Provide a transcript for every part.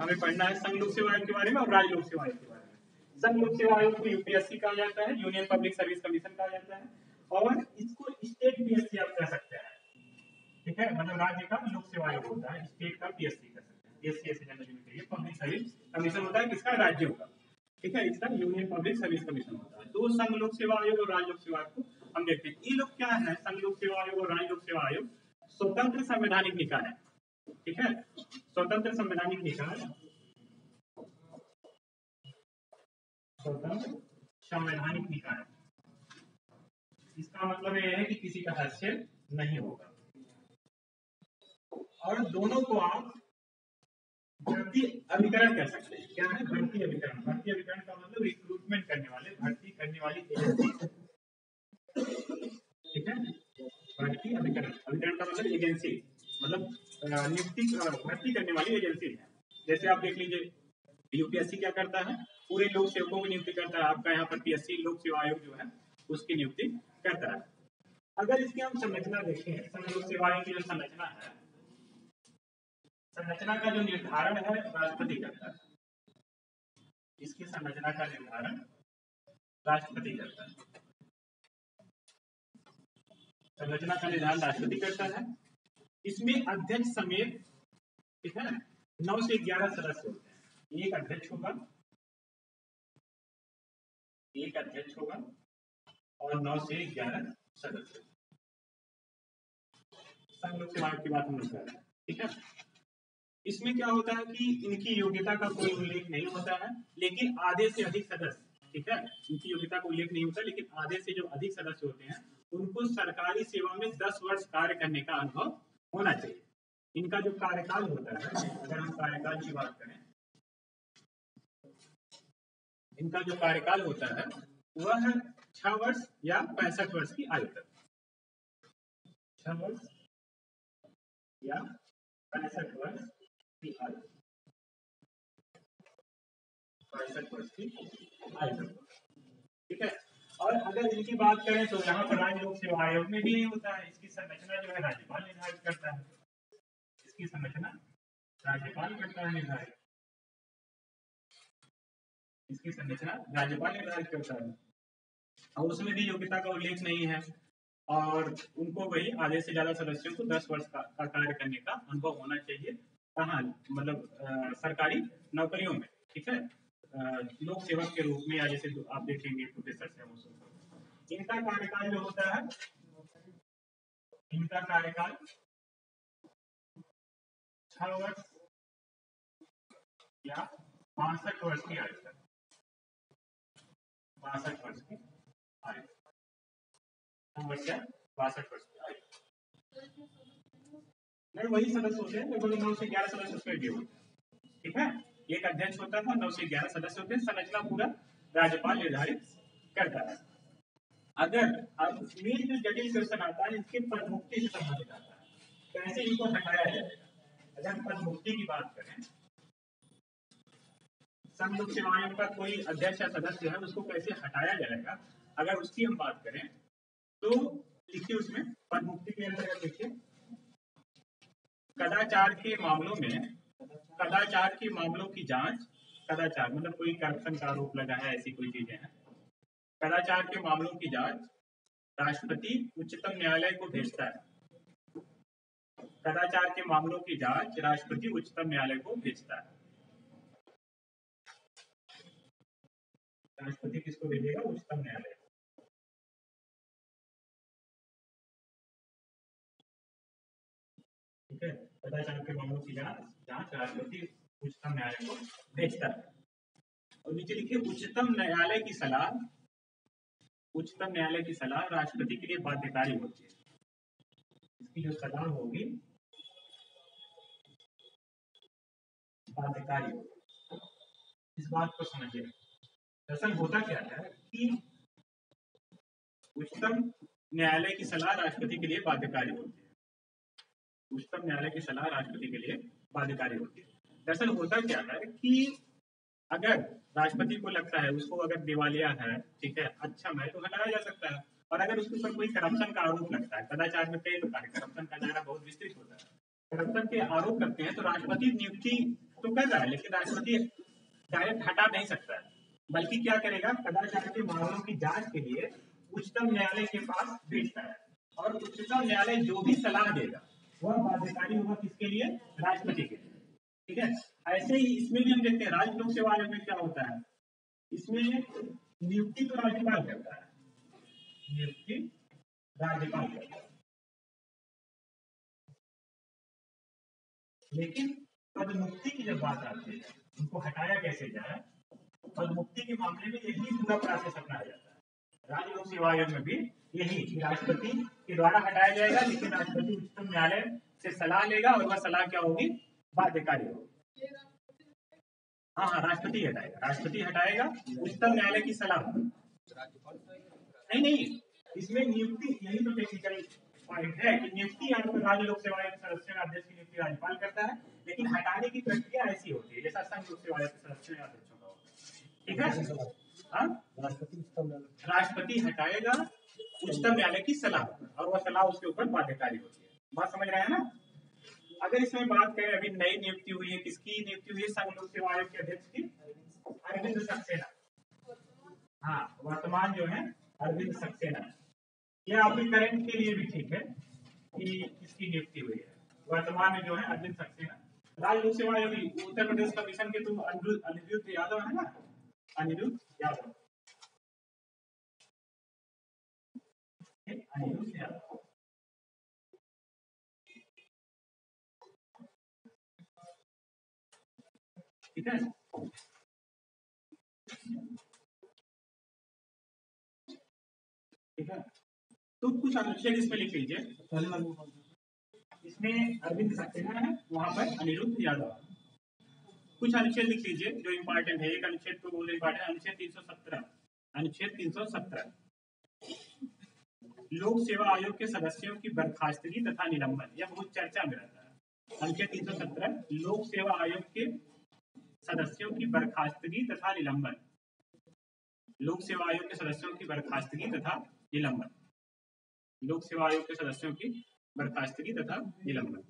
हमें पढ़ना है संघ लोक सेवा आयोग के बारे में और राज्य लोक सेवा आयोग के बारे में। संघ लोक सेवा आयोग को यूपीएससी कहा जाता है, यूनियन पब्लिक सर्विस कमीशन कहा जाता है, और इसको स्टेट पीएससी आप कह सकते हैं, ठीक है। मतलब राज्य का लोक सेवा आयोग होता है, स्टेट का पीएससी कह सकते हैं। पीएससी ऐसे जनरल यूनिट है, पब्लिक सर्विस कमीशन होता है किसका, राज्य होगा, ठीक है, इसका यूनियन पब्लिक सर्विस कमीशन होता है। दो संघ लोक सेवा आयोग और राज्य लोक सेवा आयोग को हम देखते हैं। ये लोग क्या है, संघ लोक सेवा आयोग और राज्य लोक सेवा आयोग स्वतंत्र संवैधानिक निकाय है, ठीक है, स्वतंत्र संवैधानिक निकाय, स्वतंत्र संवैधानिक निकाय। इसका मतलब यह है कि किसी का हस्तक्षेप नहीं होगा, और दोनों को आप भर्ती अभिकरण कह सकते हैं। क्या है, भर्ती अभिकरण। भर्ती अभिकरण का मतलब रिक्रूटमेंट करने वाले, भर्ती करने वाली एजेंसी, ठीक है, भर्ती अभिकरण। अभिकरण का मतलब एजेंसी, मतलब नियुक्ति भर्ती करने वाली एजेंसी है। जैसे आप देख लीजिए यूपीएससी क्या करता है, पूरे लोक सेवकों की नियुक्ति करता है। आपका यहाँ पर पीएससी लोक सेवा आयोग जो है उसकी नियुक्ति करता है। अगर इसकी हम संरचना देखें, संघ लोक सेवा आयोग की जो संरचना है, संरचना का जो निर्धारण है राष्ट्रपति करता है। इसकी संरचना का निर्धारण राष्ट्रपति करता है, संरचना का निर्धारण राष्ट्रपति करता है। इसमें अध्यक्ष समेत, ठीक है, 9 से 11 सदस्य होते हैं। एक अध्यक्ष होगा, एक अध्यक्ष होगा और 9 से 11 सदस्य। संघ लोक सेवा आयोग की बात हम लोग कर रहे हैं, ठीक है। इसमें क्या होता है कि इनकी योग्यता का कोई उल्लेख नहीं होता है, लेकिन आधे से अधिक सदस्य, ठीक है, इनकी योग्यता का उल्लेख नहीं होता, लेकिन आधे से जो अधिक सदस्य होते हैं उनको सरकारी सेवा में 10 वर्ष कार्य करने का अनुभव होना चाहिए। इनका जो कार्यकाल होता है, अगर हम कार्यकाल की बात करें, इनका जो कार्यकाल होता है वह 6 वर्ष या 65 वर्ष की आयु तक, 6 वर्ष या 65 वर्ष, 65 वर्ष की आयु, ठीक है। और अगर इनकी बात करें तो यहाँ पर राज्य लोक सेवा आयोग में भी होता है। इसकी संरचना जो है राज्यपाल निर्धारित करता है, इसकी संरचना राज्यपाल करता है निर्धारित, इसकी संरचना राज्यपाल निर्धारित करता है। और उसमें भी योग्यता का उल्लेख नहीं है, और उनको वही आधे से ज्यादा सदस्यों को 10 वर्ष का कार्य करने का अनुभव होना चाहिए। कहा मतलब सरकारी नौकरियों में, ठीक है, लोक सेवक के रूप में, या जैसे आप देखेंगे प्रोफेसर। इनका कार्यकाल जो होता है, इनका कार्यकाल 6 वर्ष या 65 वर्ष की आयु तक, 65 वर्ष की आयु, 62 वर्ष की आयु नहीं, वही सदस्य होते हैं लगभग 9 से 11 सदस्य उसमें भी होते हैं, ठीक है। एक अध्यक्ष होता है, 9 से 11 सदस्य होते हैं। संरचना पूरा राज्यपाल निर्धारित करता है। अगर अब इसमें जो जटिल क्वेश्चन आता है, इसके पदमुक्ति से संबंधित आता है, कैसे इनको हटाया जाएगा। अगर हम पदमुक्ति की बात करें, संघ लोक सेवा आयोग का कोई अध्यक्ष या सदस्य है उसको कैसे हटाया जाएगा, अगर उसकी हम बात करें तो लिखिए उसमें पदमुक्ति के अंतर्गत लिखिए कदाचार के मामलों में, कदाचार के मामलों की जांच, कदाचार मतलब कोई करप्शन का आरोप लगा है, ऐसी कोई चीजें हैं, कदाचार के मामलों की जांच राष्ट्रपति उच्चतम न्यायालय को भेजता है। कदाचार के मामलों की जांच राष्ट्रपति उच्चतम न्यायालय को भेजता है। राष्ट्रपति किसको भेजेगा, उच्चतम न्यायालय। कदाचार के मामलों की जांच राष्ट्रपति उच्चतम न्यायालय को भेजता है। और नीचे लिखिए उच्चतम न्यायालय की सलाह, उच्चतम न्यायालय की सलाह राष्ट्रपति के लिए बाध्यकारी होती है। इसकी जो सलाह होगी बाध्यकारी होगी। इस बात को समझिए, दरअसल होता क्या है कि उच्चतम न्यायालय की सलाह राष्ट्रपति के लिए बाध्यकारी होती है, उच्चतम न्यायालय की सलाह राष्ट्रपति के लिए बाध्यकारी होती है। दरअसल होता क्या है कि अगर राष्ट्रपति को लगता है उसको अगर दिवालिया है, ठीक है, अक्षम है, तो हटाया जा सकता है। और अगर उसके ऊपर कोई करप्शन का आरोप लगता है, कदाचार में कई प्रकार करप्शन का दायरा बहुत विस्तृत होता है, करप्शन के आरोप लगते हैं तो राष्ट्रपति नियुक्ति तो कर रहा है, लेकिन राष्ट्रपति डायरेक्ट हटा नहीं सकता, बल्कि क्या करेगा, कदाचार के मामलों की जांच के लिए उच्चतम न्यायालय के पास भेजता है, और उच्चतम न्यायालय जो भी सलाह देगा वह बाध्यकारी होगा किसके लिए, राष्ट्रपति के लिए। ठीक है, ऐसे ही इसमें भी हम देखते हैं राज्य लोक सेवा आयोग में क्या होता है, इसमें नियुक्ति तो राज्यपाल करता है, नियुक्ति राज्यपाल करता है, लेकिन पदमुक्ति की जब बात आती है, उनको हटाया कैसे जाए, पदमुक्ति के मामले में यही पूरा प्रोसेस अपनाया जाता है। राज्य लोक सेवा आयोग में भी यही राष्ट्रपति के द्वारा हटाया जाएगा, लेकिन राष्ट्रपति उच्चतम न्यायालय से सलाह लेगा और वह सलाह क्या होगी, बाध्यकारी होगी। हाँ हाँ, राष्ट्रपति हटाएगा, राष्ट्रपति हटाएगा उच्चतम न्यायालय की सलाह। नहीं, इसमें नियुक्ति, यही तो टेक्निकल पॉइंट है कि नियुक्ति राज्य लोक सेवा आयोग के सदस्य अध्यक्ष की नियुक्ति राज्यपाल करता है, लेकिन हटाने की प्रक्रिया ऐसी होती है जैसा संघ लोक सेवा आयोग के सदस्य अध्यक्षों का होगा। ठीक है, राष्ट्रपति हटाएगा उच्चतम न्यायालय की सलाह, और वह सलाह उसके ऊपर बाध्यकारी होती है। बात समझ रहे हैं ना। अगर इसमें बात करें, अभी नई नियुक्ति हुई है, किसकी नियुक्ति हुई है, संघ लोक सेवा आयोग के अध्यक्ष की, अरविंद सक्सेना। हाँ, वर्तमान जो है अरविंद सक्सेना। यह आपके करंट के लिए भी ठीक है कि किसकी नियुक्ति हुई है, वर्तमान में जो है अरविंद सक्सेना। राज्य लोक सेवा आयोग उत्तर प्रदेश कमीशन के तो अनिरुद्ध यादव है ना, अनिरुद्ध यादव। ठीक है, ठीक है, तो कुछ अनुच्छेद इसमें लिख लीजिए। इसमें अरविंद सक्सेना है, वहां पर अनिरुद्ध यादव। कुछ अनुच्छेद लिख लीजिए जो इम्पोर्टेंट है। एक अनुच्छेद तो बहुत इम्पोर्टेंट है, अनुच्छेद 317। अनुच्छेद 317 लोक सेवा आयोग के सदस्यों की बर्खास्तगी तथा निलंबन, यह बहुत चर्चा में रहता है। अनुच्छेद 317 लोक सेवा आयोग के सदस्यों की बर्खास्तगी तथा निलंबन, लोक सेवा आयोग के सदस्यों की बर्खास्तगी तथा निलंबन, लोक सेवा आयोग के सदस्यों की बर्खास्तगी तथा निलंबन।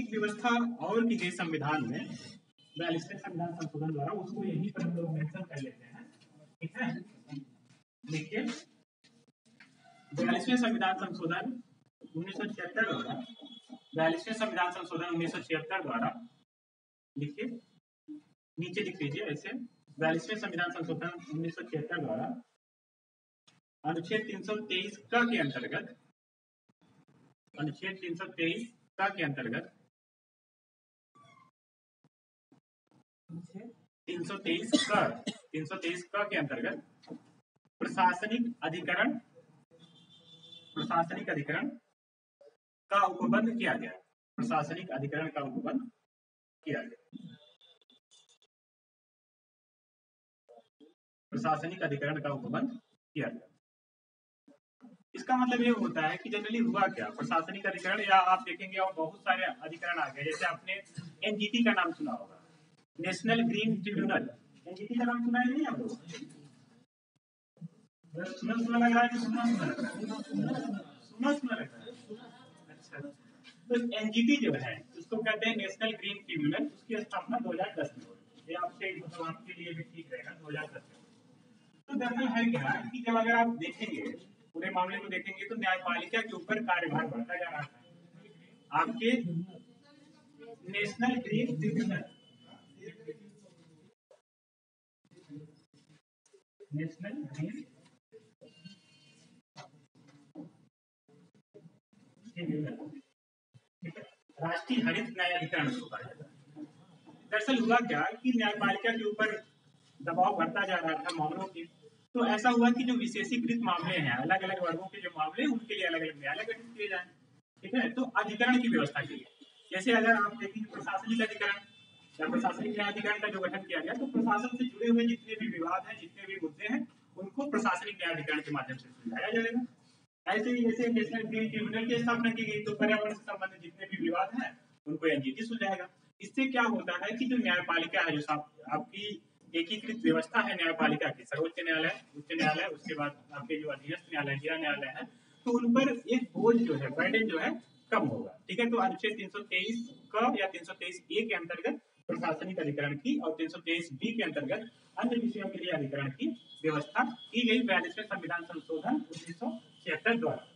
एक व्यवस्था और की गई संविधान में, 42वें संविधान संशोधन द्वारा, उसको यहीं पर हम लोग मेंशन कर लेते हैं। ठीक है, देखिए 42वें संविधान संशोधन 1976 द्वारा, 42वें संविधान संशोधन 1976 द्वारा, देखिए नीचे लिख लीजिए ऐसे, 42वें संविधान संशोधन 1976 द्वारा अनुच्छेद 323 का के अंतर्गत, अनुच्छेद 323 के अंतर्गत 323 का के अंतर्गत प्रशासनिक अधिकरण का उपबंध किया गया, प्रशासनिक अधिकरण का उपबंध किया गया, प्रशासनिक अधिकरण का उपबंध किया गया। इसका मतलब ये होता है कि जनरली हुआ क्या, प्रशासनिक अधिकरण, या आप देखेंगे और बहुत सारे अधिकरण आ गए, जैसे आपने एनजीटी का नाम सुना होगा, नेशनल ग्रीन ट्रिब्यूनल। एनजीटी का नाम सुना है नहीं आप लोग? अच्छा, तो एनजीटी जो है उसको कहते हैं नेशनल ग्रीन ट्रिब्यूनल। उसकी स्थापना 2010 में हुई। ये आपसे मतलब आपके लिए भी ठीक रहेगा, 2010 में। तो दरअसल है क्या कि जब अगर आप देखेंगे पूरे मामले को देखेंगे तो न्यायपालिका के ऊपर कार्यभार बढ़ता जा रहा है। आपके national green tribunal, national green tribunal, राष्ट्रीय हरित न्यायाधिकरण को कहा जाता है। दरअसल हुआ क्या कि न्यायपालिका के ऊपर दबाव बढ़ता जा रहा था मामलों के, तो ऐसा हुआ कि जो विशेषीकृत मामले हैं, अलग अलग वर्गों के जो मामले हैं, उनके लिए अलग अलग न्यायालय गठित किए जाए। ठीक है, तो अधिकरण की व्यवस्था की गई। जैसे अगर आप देखेंगे प्रशासनिक अधिकरण या प्रशासनिक न्यायाधिकरण का जो गठन किया गया, तो प्रशासन से जुड़े हुए जितने भी विवाद हैं, जितने भी मुद्दे हैं, उनको प्रशासनिक न्यायाधिकरण के माध्यम से सुलझाया जाएगा। ऐसे ही जैसे नेशनल ग्रीन ट्रिब्यूनल की स्थापना की गई, तो पर्यावरण से संबंधित जितने भी विवाद हैं उनको एनजीटी सुलझाएगा। इससे क्या होता है कि जो न्यायपालिका है, जो आपकी एकीकृत व्यवस्था है न्यायपालिका की, सर्वोच्च न्यायालय, उच्च न्यायालय, उसके बाद आपके जो अधीनस्थ न्यायालय, जिला न्यायालय है, तो उन पर एक बोझ जो है, बर्डन जो है कम होगा। ठीक है, तो अनुच्छेद 323 का या 323A के अंतर्गत प्रशासनिक अधिकरण की और 323B के अंतर्गत अन्य विषयों के लिए अधिकरण की व्यवस्था की गई। 42वें संविधान संशोधन 1976 द्वारा